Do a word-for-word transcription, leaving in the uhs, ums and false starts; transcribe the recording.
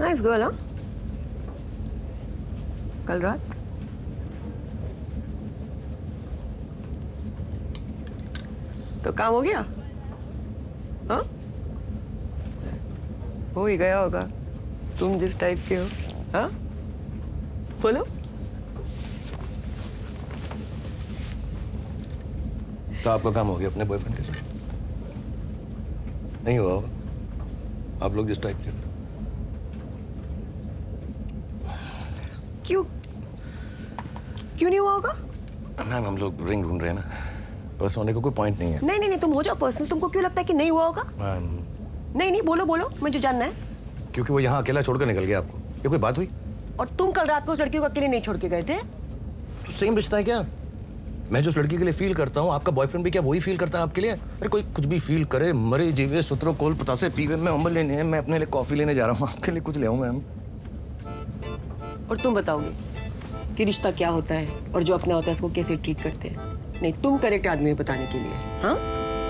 Nice girl. हाँ कल रात तो काम हो गया। हाँ हो ही गया होगा, तुम जिस टाइप के हो। हाँ बोलो। तो आपका काम हो गया अपने बॉयफ्रेंड के साथ? नहीं हुआ होगा, आप लोग जिस टाइप के। क्यों क्यों नहीं हुआ होगा? मैम हम लोग रिंग ढूंढ रहे हैं ना, पर्सनल होने का कोई पॉइंट नहीं है। नहीं नहीं नहीं, तुम हो जाओ पर्सनल। तुमको क्यों लगता है कि नहीं हुआ होगा? मैम नहीं नहीं, बोलो बोलो, मुझे जानना है। क्योंकि वो यहाँ अकेला छोड़कर निकल गया आपको, ये कोई बात हुई? और तुम कल रात को उस लड़की को अकेले नहीं छोड़ के गए थे। तो सेम रिश्ता है क्या? मैं जो उस लड़की के लिए फील करता हूँ, आपका बॉयफ्रेंड भी क्या वही फील करता है आपके लिए? अरे कोई कुछ भी फील करे, मरे जीवे, सूत्रों कोल पतासे पीवे। मैं अम्बल लेने हैं, मैं अपने लिए कॉफी लेने जा रहा हूँ, आपके लिए कुछ ले आऊँ मैम। और तुम बताओगे कि रिश्ता क्या होता है और जो अपना होता है उसको कैसे ट्रीट करते हैं? नहीं, तुम करेक्ट आदमी हो बताने के लिए। हाँ